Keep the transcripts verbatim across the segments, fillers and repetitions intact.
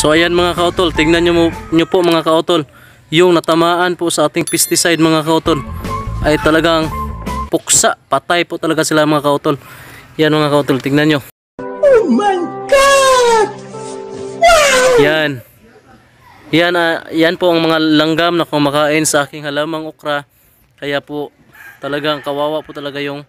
So ayan mga kautol, tingnan nyo, nyo po mga kautol, yung natamaan po sa ating pesticide mga kautol ay talagang puksa, patay po talaga sila mga kautol. Yan mga kautol, tingnan nyo. Oh my God! Wow! Yan. Yan, uh, yan po ang mga langgam na kumakain sa aking halamang okra. Kaya po talagang kawawa po talaga yung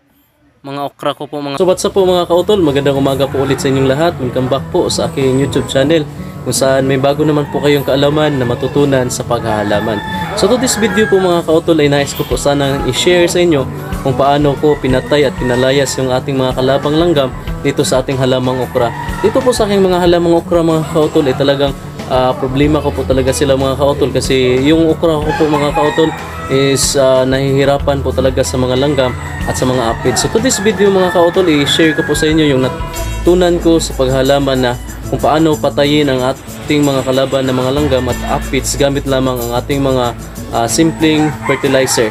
mga okra ko po mga. So what's up po mga kautol, magandang umaga po ulit sa inyong lahat. Welcome back po sa aking YouTube channel, kung saan may bago naman po kayong kaalaman na matutunan sa paghahalaman. So to this video po mga kautol ay nais ko po sanang i-share sa inyo kung paano ko pinatay at pinalayas yung ating mga kalapang langgam dito sa ating halamang okra. Dito po sa aking mga halamang okra mga kautol ay talagang uh, problema ko po talaga sila mga kautol, kasi yung okra ko po mga kautol is uh, nahihirapan po talaga sa mga langgam at sa mga apid. So to this video mga kautol i-share ko po sa inyo yung natutunan ko sa paghalaman na kung paano patayin ang ating mga kalaban ng mga langgam at aphids gamit lamang ang ating mga uh, simpleng fertilizer.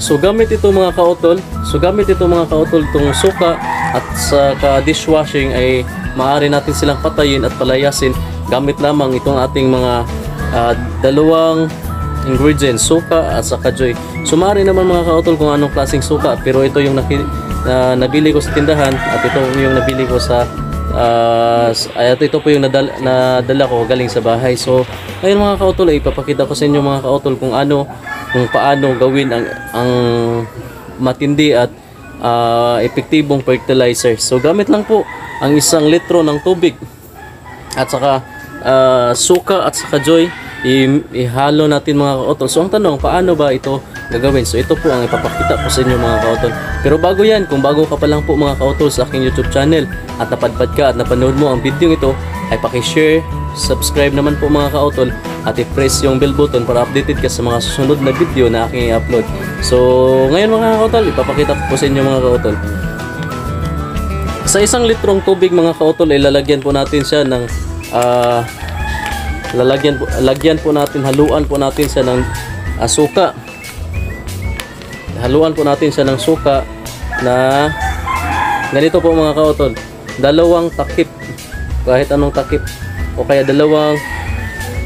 So gamit ito mga kautol, so gamit ito mga kautol itong suka at saka dishwashing ay maaari natin silang patayin at palayasin gamit lamang itong ating mga uh, dalawang ingredients, suka at saka joy. So maaari naman mga kautol kung anong klaseng suka, pero ito yung uh, nabili ko sa tindahan at ito yung nabili ko sa Uh, at ito po yung nadala, nadala ko galing sa bahay. So ngayon mga kautol ay ipapakita ko sa inyo mga kautol kung ano, kung paano gawin ang, ang matindi at uh, epektibong fertilizer. So gamit lang po ang isang litro ng tubig at saka uh, suka at saka joy, I, ihalo natin mga kautol. So ang tanong, paano ba ito gagawin? So ito po ang ipapakita ko sa inyo mga kautol. Pero bago yan, kung bago ka pa lang po mga kautol sa aking YouTube channel at napadpad ka at napanood mo ang video ito, ay pakishare, subscribe naman po mga kautol at i-press yung bell button para updated ka sa mga susunod na video na aking i-upload. So ngayon mga kautol, ipapakita ko po sa inyo mga kautol. Sa isang litrong tubig mga kautol ay lalagyan po natin siya ng uh, lalagyan po, lagyan po natin, haluan po natin siya ng uh, suka. Haluan po natin siya ng suka na ganito po mga kautol, dalawang takip, kahit anong takip o kaya dalawang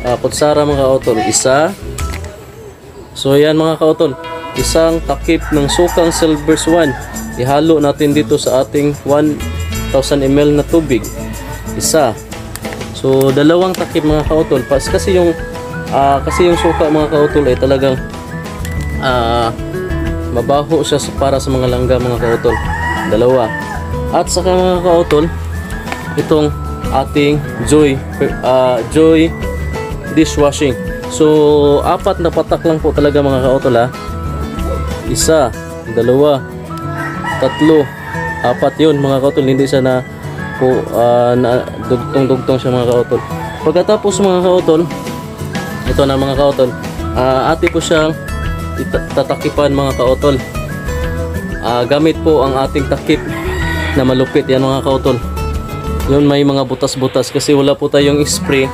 uh, kutsara mga kautol, isa. So yan mga kautol, isang takip ng sukang silver swan ihalo natin dito sa ating one thousand milliliters na tubig, isa. So dalawang takip mga kautol, kasi yung uh, kasi yung suka mga kautol ay talagang ah uh, mabaho siya para sa mga langga mga kautol, dalawa. At saka mga kautol, itong ating joy uh, joy dishwashing. So apat na patak lang po talaga mga kautol ha, isa, dalawa, tatlo, apat yun mga kautol, hindi siya na po uh, na dugtong-dugtong siya mga kautol. Pagkatapos mga kautol, ito na mga kautol, uh, ati po siyang tatakipan mga kautol, uh, gamit po ang ating takip na malupit. Yan mga kautol, yun may mga butas-butas kasi wala po tayong spray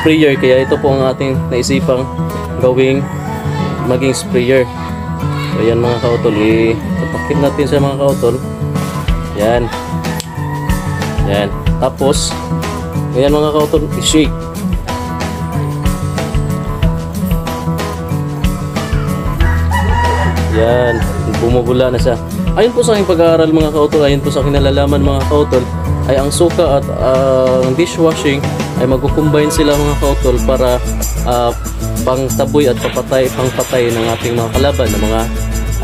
sprayer, kaya ito po ang ating naisipang gawing maging sprayer. So yan mga kautol, tatakip natin sa mga kautol, yan yan. Tapos yan mga kautol, i-shake. Yan, bumubula na siya. Ayun po sa aking pag-aaral mga kautol, ayun po sa aking nalalaman mga kautol, ay ang suka at uh, ang dishwashing ay magkukumbine sila mga kautol para uh, pangtaboy at papatay, pangpatay ng ating mga kalaban ng mga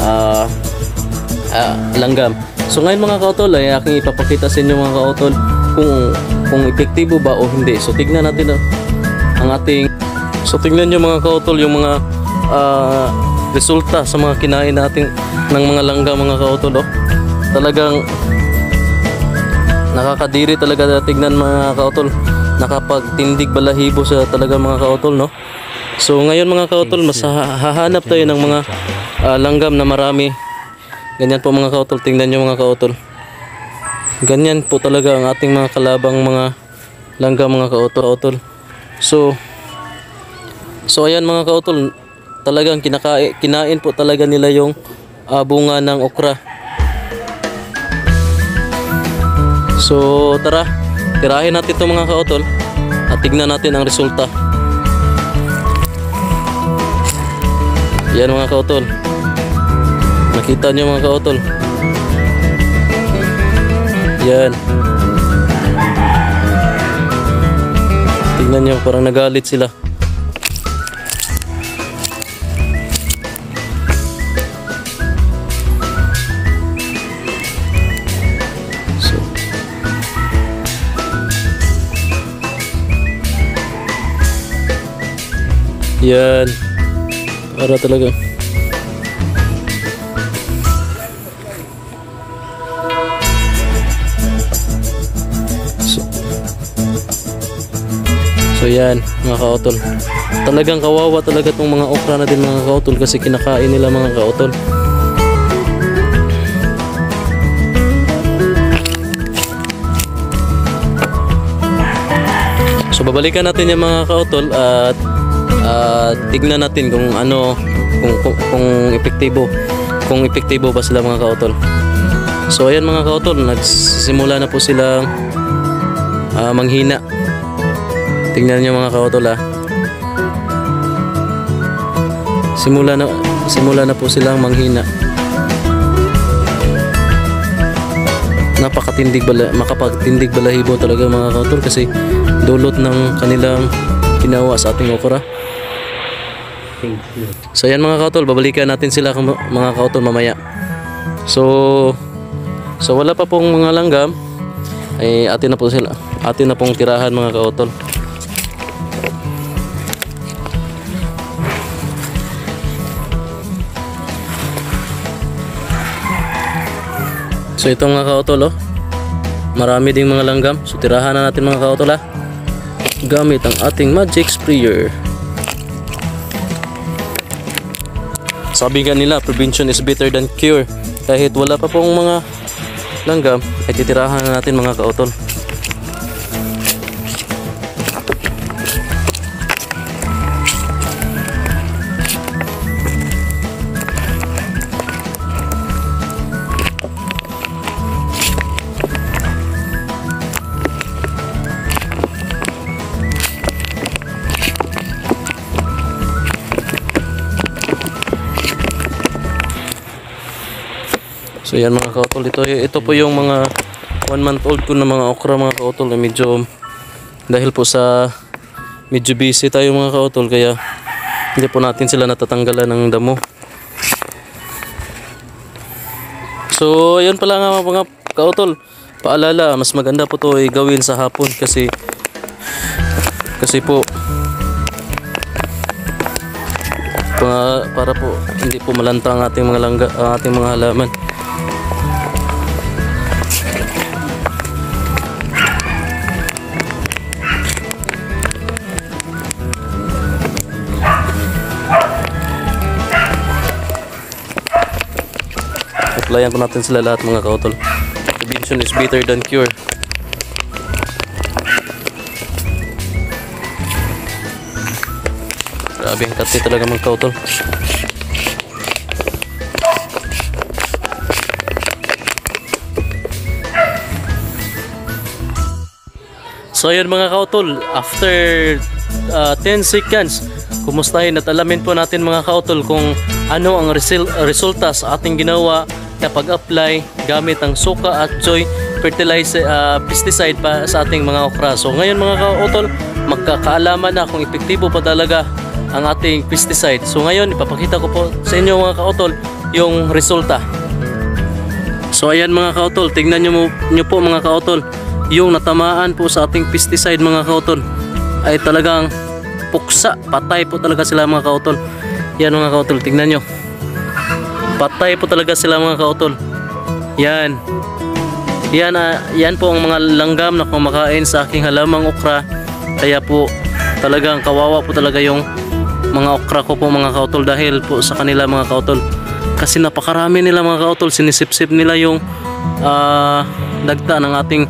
uh, uh, langgam. So ngayon mga kautol ay aking ipapakita sa inyo mga kautol kung, kung epektibo ba o hindi. So tignan natin uh, ang ating, so tignan nyo mga kautol yung mga ah uh, resulta sa mga kinain natin ng mga langga mga kautol. Oh, talagang nakakadiri talaga tignan mga kautol, nakapagtindig balahibo sa talaga mga kautol, no? So ngayon mga kautol, mas hahanap tayo ng mga uh, langgam na marami. Ganyan po mga kautol, tingnan nyo mga kautol, ganyan po talaga ang ating mga kalabang mga langga mga kautol. So so ayan mga kautol, talagang kinakain, kinain po talaga nila yung uh, bunga ng okra. So tara, tirahin natin ito mga kautol. At tignan natin ang resulta. Yan mga kautol. Nakita nyo mga kautol. Yan. Tignan nyo, parang nagalit sila. Yan, para talaga. So, so yan mga kautol, talagang kawawa talaga itong mga okra na din mga kautol, kasi kinakain nila mga kautol. So babalikan natin yung mga kautol at Uh, tignan natin kung ano kung, kung, kung epektibo kung epektibo ba sila mga kautol. So ayan mga kautol, nagsimula na po silang uh, manghina. Tignan niyo mga kautol ha. Simula na simula na po silang manghina. Napakatindig bala makapagtindig balahibo talaga mga kautol, kasi dulot ng kanilang ginawa sa ating okra. So yan mga kautol, babalikan natin sila mga kautol mamaya. So So wala pa pong mga langgam. Eh atin na po sila. Atin na pong tirahan mga kautol. So ito mga kautol oh. Marami ding mga langgam. So tirahan na natin mga kautol ah. Gamit ang ating magic sprayer. Sabi nga nila, prevention is better than cure. Kahit wala pa pong mga langgam, ay titirahan na natin mga kautol. So yan mga kautol, ito, ito po yung mga one month old ko na mga okra mga kautol. Medyo dahil po sa medyo busy tayo mga kautol, kaya hindi po natin sila natatanggalan ng damo. So yan pala nga mga kautol, paalala, mas maganda po ito ay gawin sa hapon, kasi kasi po para, para po hindi po malanta ang ating mga langga, ang ating mga halaman. Applyan ko natin sila lahat mga kautol. Prevention is better than cure. Grabe ang kati talaga mga kautol. So ayun mga kautol, after uh, ten seconds, kumustahin at alamin po natin mga kautol kung ano ang resul resulta sa ating ginawa kapag apply gamit ang suka at choy fertilizer uh, pesticide pa sa ating mga okra. So ngayon mga kautol, magkakaalaman na kung epektibo pa talaga ang ating pesticide. So ngayon ipapakita ko po sa inyo mga kautol yung resulta. So ayan mga kautol, tingnan nyo, nyo po mga kautol, yung natamaan po sa ating pesticide mga kautol ay talagang puksa, patay po talaga sila mga kautol. Yan mga kautol, tingnan nyo, patay po talaga sila mga kautol. Yan. Yan, uh, yan po ang mga langgam na kumakain sa aking halamang okra. Kaya po talagang kawawa po talaga yung mga okra ko po mga kautol, dahil po sa kanila mga kautol. Kasi napakarami nila mga kautol. Sinisipsip nila yung uh, dagta ng ating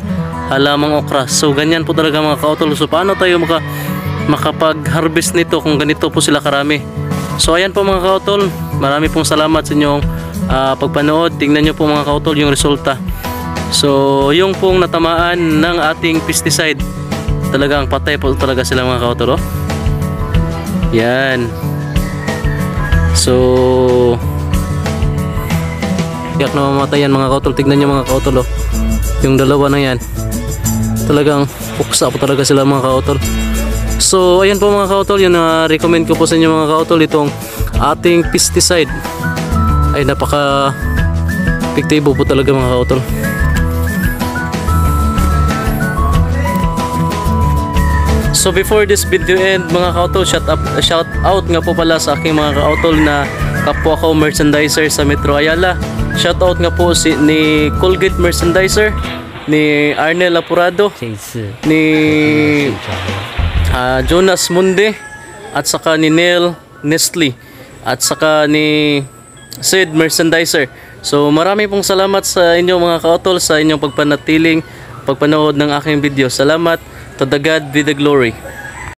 halamang okra. So ganyan po talaga mga kautol. So paano tayo maka, makapag-harvest nito kung ganito po sila karami? So ayan po mga kautol, marami pong salamat sa inyong uh, pagpanood. Tingnan nyo po mga kautol yung resulta. So yung pong natamaan ng ating pesticide Talagang patay po talaga sila mga kaotoro. Yan. So yak na mamatay yan mga kaotoro. Tignan nyo mga kaotoro, yung dalawa na yan, talagang puksa po talaga sila mga kaotoro. So ayan po mga kaotoro, yun na uh, recommend ko po sa inyo mga kaotoro, itong ating pesticide ay napaka epektibo po talaga mga kaotoro. So before this video end mga kaotol, shout, up, shout out nga po pala sa aking mga kaotol na kapwa ko merchandiser sa Metro Ayala. Shout out nga po si, ni Colgate Merchandiser, ni Arnel Apurado, ni uh, Jonas Munde, at saka ni Neil Nestle, at saka ni Sid Merchandiser. So marami pong salamat sa inyo mga kaotol, sa inyong pagpanatiling pagpanood ng aking video. Salamat. To the God be the glory.